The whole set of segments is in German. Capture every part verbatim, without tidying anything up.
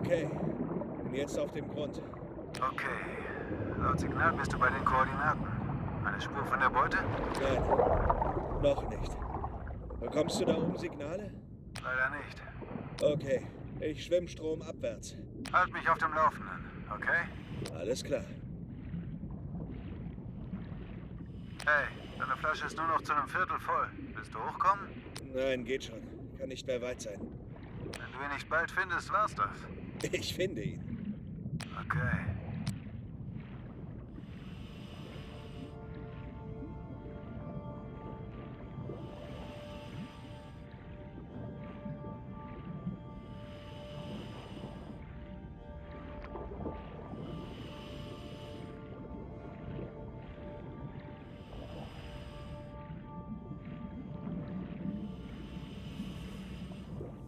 Okay, bin jetzt auf dem Grund. Okay, laut Signal bist du bei den Koordinaten. Eine Spur von der Beute? Nein, noch nicht. Bekommst du da oben Signale? Leider nicht. Okay, ich schwimme stromabwärts. Halt mich auf dem Laufenden, okay? Alles klar. Hey, deine Flasche ist nur noch zu einem Viertel voll. Willst du hochkommen? Nein, geht schon. Kann nicht mehr weit sein. Wenn du ihn nicht bald findest, war's das. Ich finde ihn. Okay.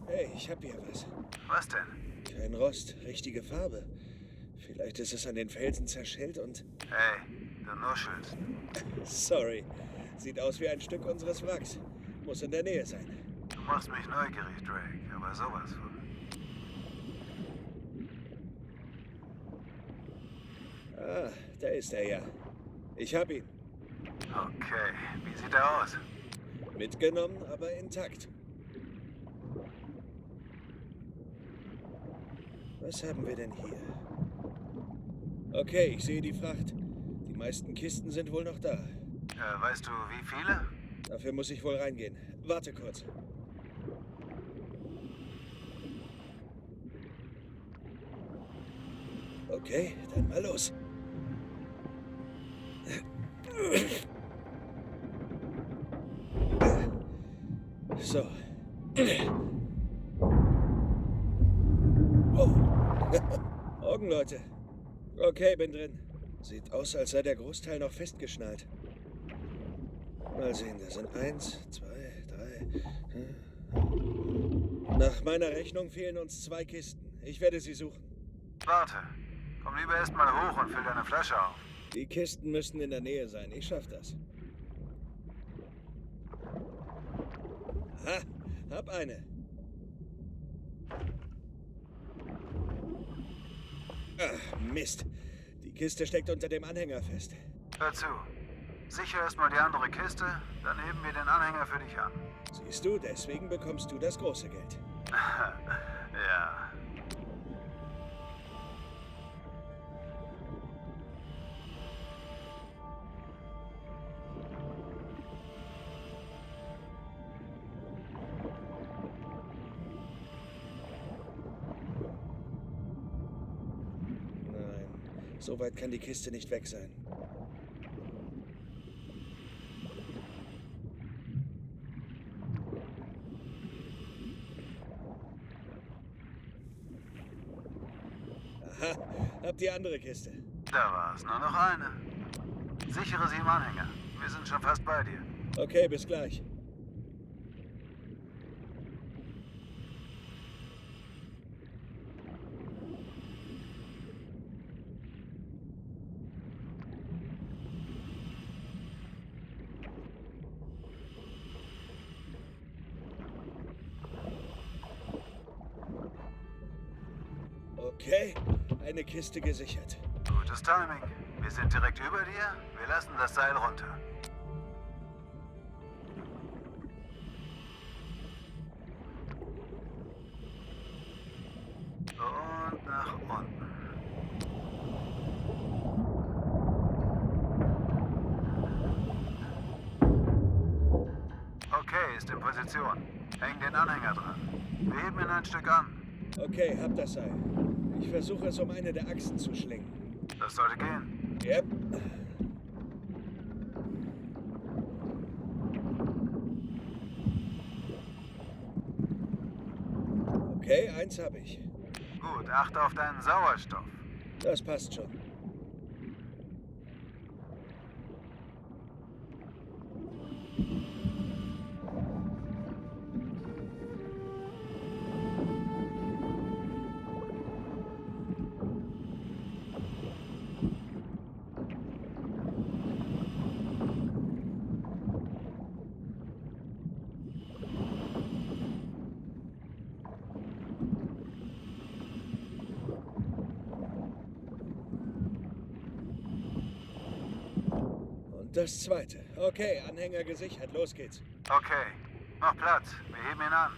Hey, ich hab hier was. Was denn? Kein Rost, richtige Farbe. Vielleicht ist es an den Felsen zerschellt und... Hey, du nuschelst. Sorry. Sieht aus wie ein Stück unseres Wracks. Muss in der Nähe sein. Du machst mich neugierig, Drake, aber sowas von. Ah, da ist er ja. Ich hab ihn. Okay, wie sieht er aus? Mitgenommen, aber intakt. Was haben wir denn hier? Okay, ich sehe die Fracht. Die meisten Kisten sind wohl noch da. Äh, weißt du, wie viele? Dafür muss ich wohl reingehen. Warte kurz. Okay, dann mal los. So. Augen, Leute. Okay, bin drin. Sieht aus, als sei der Großteil noch festgeschnallt. Mal sehen, da sind eins, zwei, drei. Nach meiner Rechnung fehlen uns zwei Kisten. Ich werde sie suchen. Warte. Komm lieber erstmal hoch und füll deine Flasche auf. Die Kisten müssten in der Nähe sein. Ich schaff das. Ha, hab eine. Ach, Mist. Die Kiste steckt unter dem Anhänger fest. Hör zu. Sicher erstmal die andere Kiste, dann heben wir den Anhänger für dich an. Siehst du, deswegen bekommst du das große Geld. Ja. So weit kann die Kiste nicht weg sein. Aha, hab die andere Kiste. Da war's, nur noch eine. Sichere sie im Anhänger. Wir sind schon fast bei dir. Okay, bis gleich. Okay, eine Kiste gesichert. Gutes Timing. Wir sind direkt über dir. Wir lassen das Seil runter. Und nach unten. Okay, ist in Position. Häng den Anhänger dran. Wir heben ihn ein Stück an. Okay, hab das Seil. Ich versuche es, um eine der Achsen zu schlingen. Das sollte gehen. Yep. Okay, eins habe ich. Gut, achte auf deinen Sauerstoff. Das passt schon. das zweite. Okay, Anhänger gesichert. Los geht's. Okay. Mach Platz. Wir heben ihn an.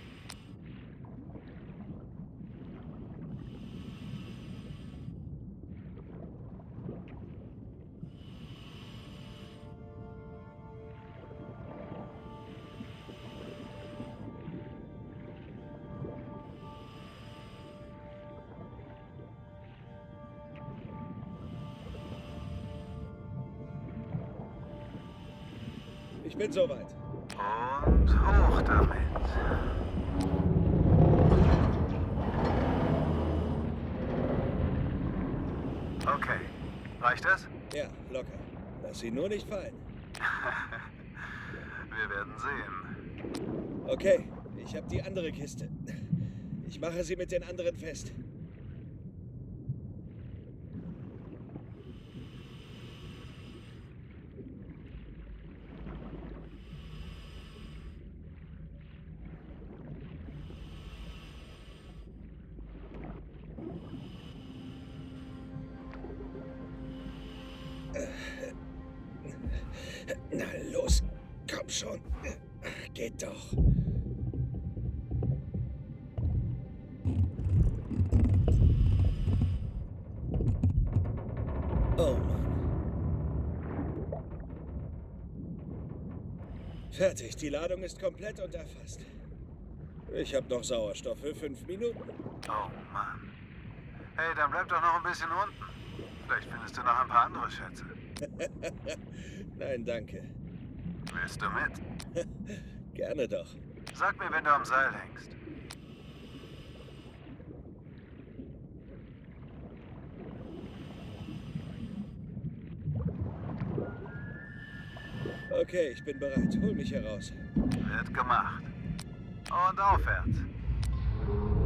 Ich bin soweit. Und hoch damit. Okay. Reicht das? Ja, locker. Lass sie nur nicht fallen. Wir werden sehen. Okay, ich habe die andere Kiste. Ich mache sie mit den anderen fest. Na los, komm schon. Geht doch. Oh Mann. Fertig, die Ladung ist komplett und erfasst. Ich habe noch Sauerstoff für fünf Minuten. Oh Mann. Hey, dann bleib doch noch ein bisschen unten. Vielleicht findest du noch ein paar andere Schätze. Nein, danke. Willst du mit? Gerne doch. Sag mir, wenn du am Seil hängst. Okay, ich bin bereit. Hol mich heraus. Wird gemacht. Und aufwärts.